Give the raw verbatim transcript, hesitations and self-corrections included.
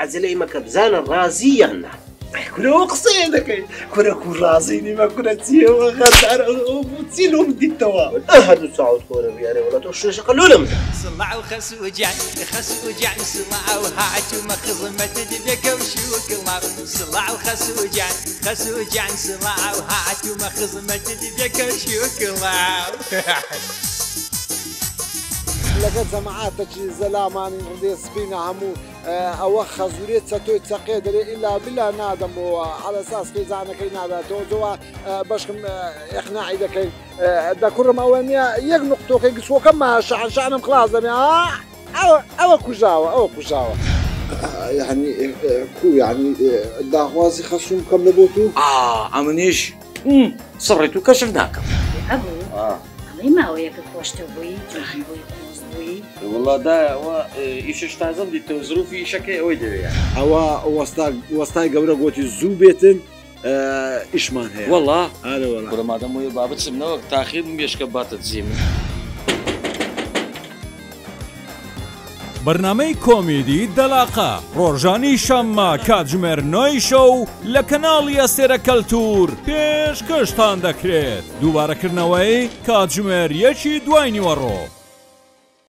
عزلي ما كبزان الرازيا كنا وقصيدك كنا كون رازيني ما كنا تسيه وغدار وتسيلو مدي التوا أهدو ساعود كورا بياري ولا توشي شقلو لهم سمعوا خسو جعن خسو جعن سمعوا هاعتو ما خزمت دبيك وشوك المار سمعوا خسو جعن خسو جعن سمعوا هاعتو ما خزمت دبيك وشوك المار لقد زمعاتك زلاماني ودي سبينا عمو او خزوريت ستو تسقي دري الا بالله نادم على اساس في زعنك نادا توزوا باش اقناع داك دا كل ما وانيا يق نقطو كي سو كما شعن شعن خلاص اه او كوجاوا او كوجاوا يعني كو يعني داغوازي خصهم كمل بوتو اه امنيش صبريتو كشفناك ابو اه ما هو ياك بوشتو بوي والله دا هو ايشش تازم دي تظروفي شكي اوي دي هو وسطا وسطا قبره قوتي زوبيتن ايش مان هي والله هذا والله كل ما دام بابا تسمنا وقت تاخير مش كبات تزيم برنامج كوميدي دلاقه روجاني شما كاجمر نوي شو لقناه ياسر كلتور پیشکشتان دەکرێت دووبارەکردنەوەی کاتژمێر یەکی دوای نیوەڕۆ.